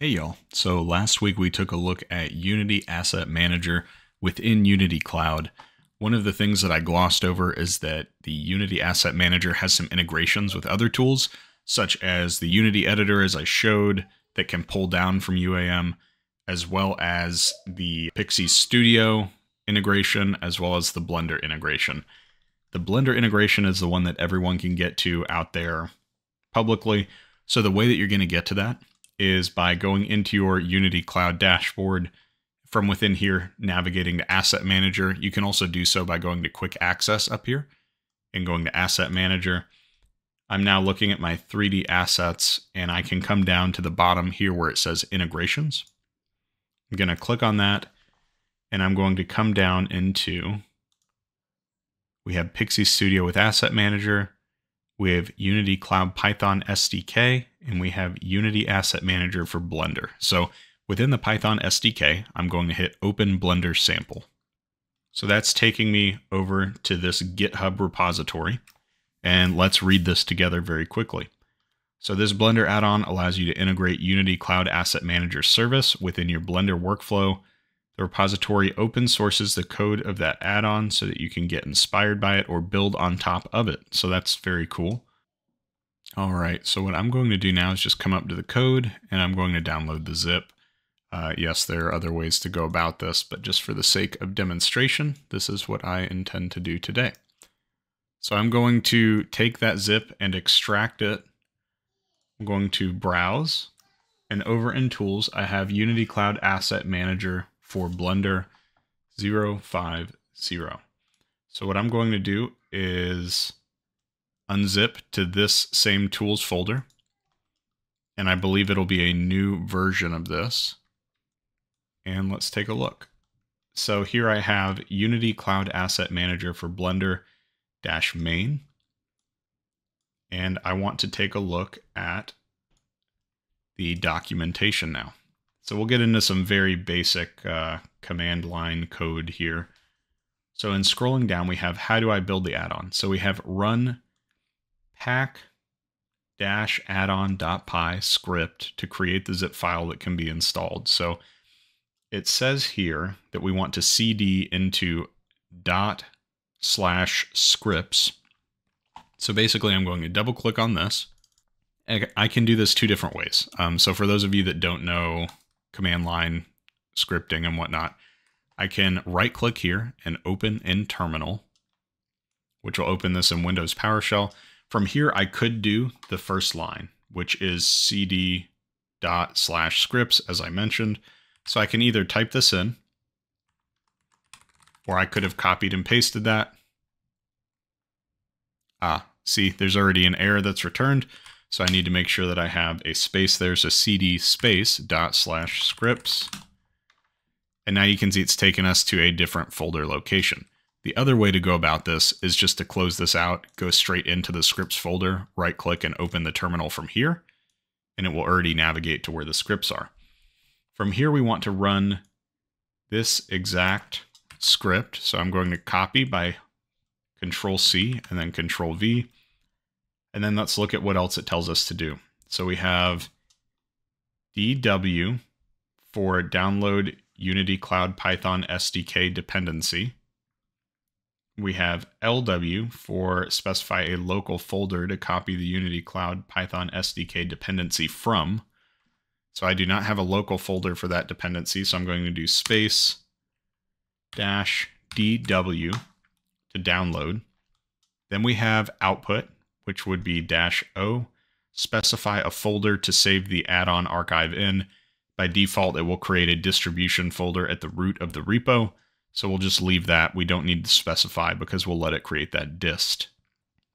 Hey y'all, so last week we took a look at Unity Asset Manager within Unity Cloud. One of the things that I glossed over is that the Unity Asset Manager has some integrations with other tools, such as the Unity Editor, as I showed, that can pull down from UAM, as well as the Pixie Studio integration, as well as the Blender integration. The Blender integration is the one that everyone can get to out there publicly. So the way that you're going to get to that is by going into your Unity Cloud dashboard. From within here, navigating to Asset Manager. You can also do so by going to Quick Access up here and going to Asset Manager. I'm now looking at my 3D assets, and I can come down to the bottom here where it says Integrations. I'm going to click on that, and I'm going to come down into, we have Pixie Studio with Asset Manager. We have Unity Cloud Python SDK, and we have Unity Asset Manager for Blender. So within the Python SDK, I'm going to hit Open Blender Sample. So that's taking me over to this GitHub repository, and let's read this together very quickly. So this Blender add-on allows you to integrate Unity Cloud Asset Manager service within your Blender workflow. The repository open sources the code of that add-on so that you can get inspired by it or build on top of it. So that's very cool. All right, so what I'm going to do now is just come up to the code and I'm going to download the zip. Yes, there are other ways to go about this, but just for the sake of demonstration, this is what I intend to do today. So I'm going to take that zip and extract it. I'm going to browse, and over in tools, I have Unity Cloud Asset Manager for Blender 050. So what I'm going to do is unzip to this same tools folder. And I believe it'll be a new version of this. And let's take a look. So here I have Unity Cloud Asset Manager for Blender-main. And I want to take a look at the documentation now. So we'll get into some very basic command line code here. So in scrolling down, we have how do I build the add-on? So we have run pack-addon.py script to create the zip file that can be installed. So it says here that we want to cd into /scripts. So basically I'm going to double click on this. I can do this two different ways. So for those of you that don't know command line scripting and whatnot, I can right click here and open in terminal, which will open this in Windows PowerShell. From here, I could do the first line, which is cd./scripts, as I mentioned. So I can either type this in, or I could have copied and pasted that. See, there's already an error that's returned. So I need to make sure that I have a space there. So cd :/scripts. And now you can see it's taken us to a different folder location. The other way to go about this is just to close this out, go straight into the scripts folder, right click and open the terminal from here, and it will already navigate to where the scripts are. From here, we want to run this exact script. So I'm going to copy by Control-C and then Control-V. And then let's look at what else it tells us to do. So we have DW for download Unity Cloud Python SDK dependency. We have LW for specify a local folder to copy the Unity Cloud Python SDK dependency from. So I do not have a local folder for that dependency. So I'm going to do space -DW to download. Then we have output, which would be -O, specify a folder to save the add-on archive in. By default, it will create a distribution folder at the root of the repo. So we'll just leave that. We don't need to specify because we'll let it create that dist.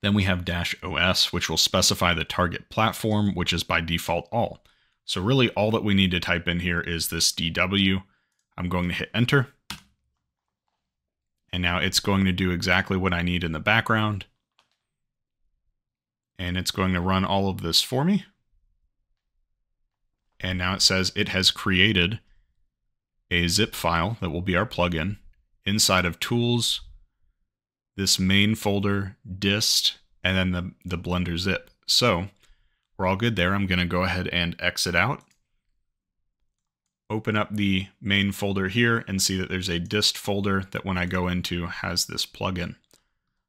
Then we have -OS, which will specify the target platform, which is by default all. So really all that we need to type in here is this DW. I'm going to hit enter. And now it's going to do exactly what I need in the background. And it's going to run all of this for me. And now it says it has created a zip file that will be our plugin inside of tools, this main folder, dist, and then the Blender zip. So we're all good there. I'm going to go ahead and exit out. open up the main folder here and see that there's a dist folder that when I go into has this plugin.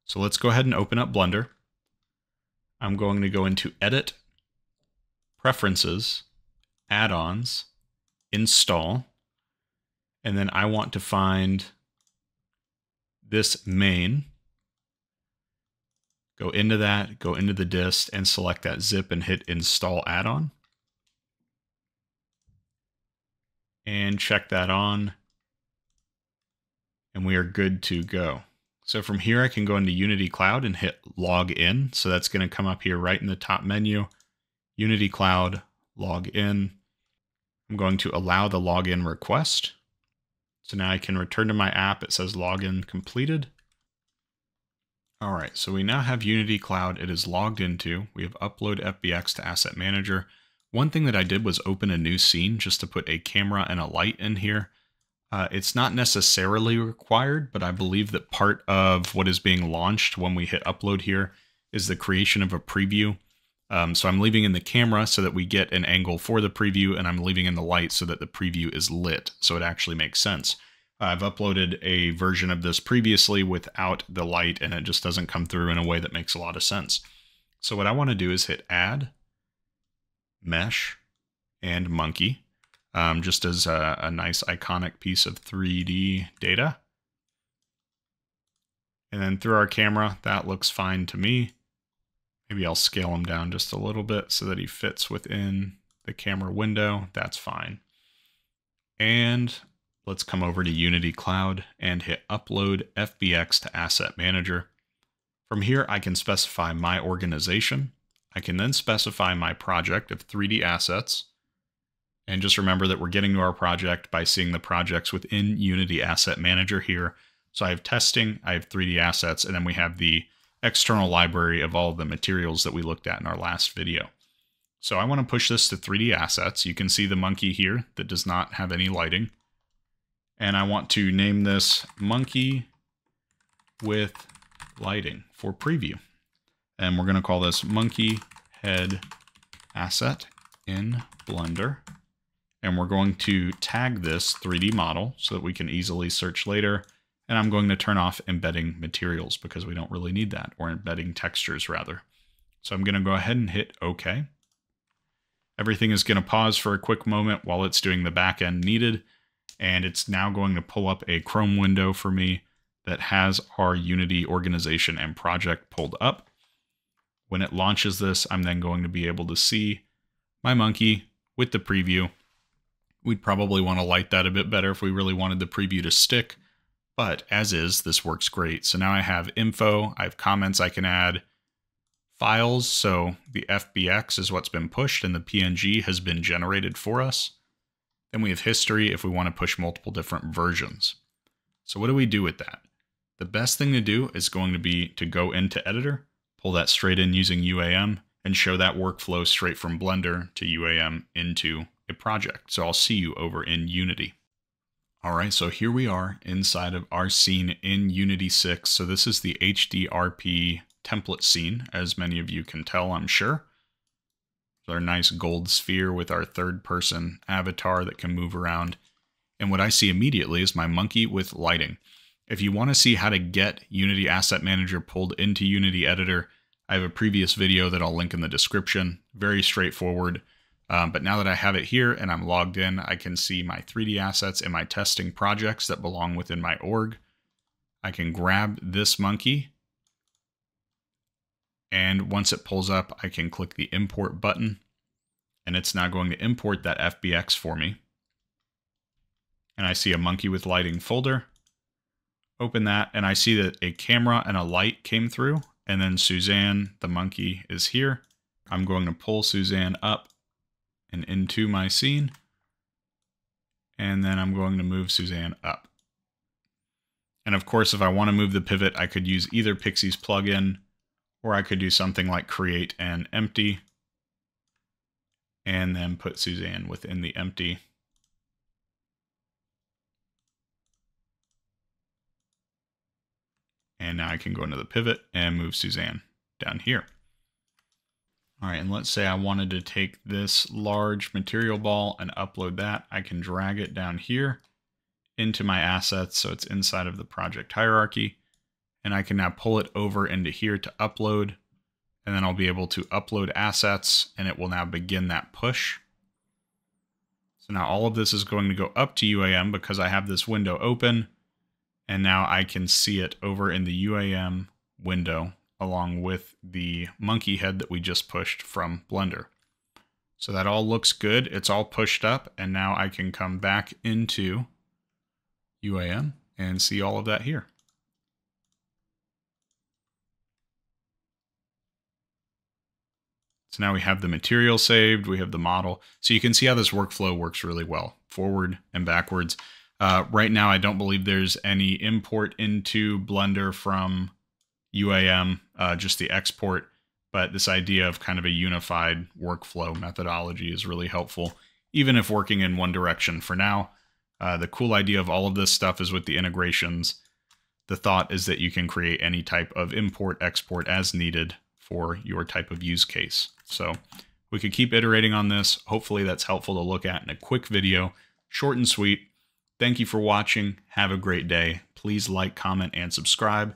So let's go ahead and open up Blender. I'm going to go into Edit, Preferences, Add-ons, Install, and then I want to find this main. Go into that, go into the dist, and select that zip and hit Install Add-on. And check that on, and we are good to go. So from here, I can go into Unity Cloud and hit log in. So that's going to come up here right in the top menu, Unity Cloud, log in. I'm going to allow the login request. So now I can return to my app. It says login completed. All right, so we now have Unity Cloud. It is logged into. We have upload FBX to Asset Manager. One thing that I did was open a new scene just to put a camera and a light in here. It's not necessarily required, but I believe that part of what is being launched when we hit upload here is the creation of a preview. So I'm leaving in the camera so that we get an angle for the preview, and I'm leaving in the light so that the preview is lit, so it actually makes sense. I've uploaded a version of this previously without the light, and it just doesn't come through in a way that makes a lot of sense. So what I want to do is hit Add, Mesh, and Monkey. Just as a nice iconic piece of 3D data. And then through our camera, that looks fine to me. Maybe I'll scale him down just a little bit so that he fits within the camera window. That's fine. And let's come over to Unity Cloud and hit Upload FBX to Asset Manager. From here, I can specify my organization. I can then specify my project of 3D assets. And just remember that we're getting to our project by seeing the projects within Unity Asset Manager here. So I have testing, I have 3D assets, and then we have the external library of all the materials that we looked at in our last video. So I want to push this to 3D assets. You can see the monkey here that does not have any lighting. And I want to name this monkey with lighting for preview. And we're going to call this monkey head asset in Blender. And we're going to tag this 3D model so that we can easily search later. And I'm going to turn off embedding materials because we don't really need that, or embedding textures rather. So I'm going to go ahead and hit OK. Everything is going to pause for a quick moment while it's doing the back end needed. And it's now going to pull up a Chrome window for me that has our Unity organization and project pulled up. When it launches this, I'm then going to be able to see my monkey with the preview. We'd probably want to light that a bit better if we really wanted the preview to stick, but as is, this works great. So now I have info, I have comments I can add, files, so the FBX is what's been pushed and the PNG has been generated for us. Then we have history if we want to push multiple different versions. So what do we do with that? The best thing to do is going to be to go into Editor, pull that straight in using UAM, and show that workflow straight from Blender to UAM into a project. So I'll see you over in Unity. All right, so here we are inside of our scene in Unity 6. So this is the HDRP template scene, as many of you can tell, I'm sure. It's our nice gold sphere with our third person avatar that can move around. And what I see immediately is my monkey with lighting. If you want to see how to get Unity Asset Manager pulled into Unity Editor, I have a previous video that I'll link in the description. Very straightforward. But now that I have it here and I'm logged in, I can see my 3D assets and my testing projects that belong within my org. I can grab this monkey. And once it pulls up, I can click the import button. And it's now going to import that FBX for me. And I see a monkey with lighting folder. Open that, and I see that a camera and a light came through. And then Suzanne, the monkey, is here. I'm going to pull Suzanne up and into my scene, and then I'm going to move Suzanne up. And of course, if I want to move the pivot, I could use either Pixie's plugin, or I could do something like create an empty and then put Suzanne within the empty. And now I can go into the pivot and move Suzanne down here. All right, and let's say I wanted to take this large material ball and upload that. I can drag it down here into my assets, so it's inside of the project hierarchy. And I can now pull it over into here to upload. And then I'll be able to upload assets, and it will now begin that push. So now all of this is going to go up to UAM because I have this window open. And now I can see it over in the UAM window along with the monkey head that we just pushed from Blender. So that all looks good. It's all pushed up. And now I can come back into UAM and see all of that here. So now we have the material saved, we have the model. So you can see how this workflow works really well, forward and backwards. Right now, I don't believe there's any import into Blender from UAM, just the export. But this idea of kind of a unified workflow methodology is really helpful, even if working in one direction for now. The cool idea of all of this stuff is with the integrations. The thought is that you can create any type of import, export as needed for your type of use case. So we could keep iterating on this. Hopefully that's helpful to look at in a quick video, short and sweet. Thank you for watching. Have a great day. Please like, comment, and subscribe,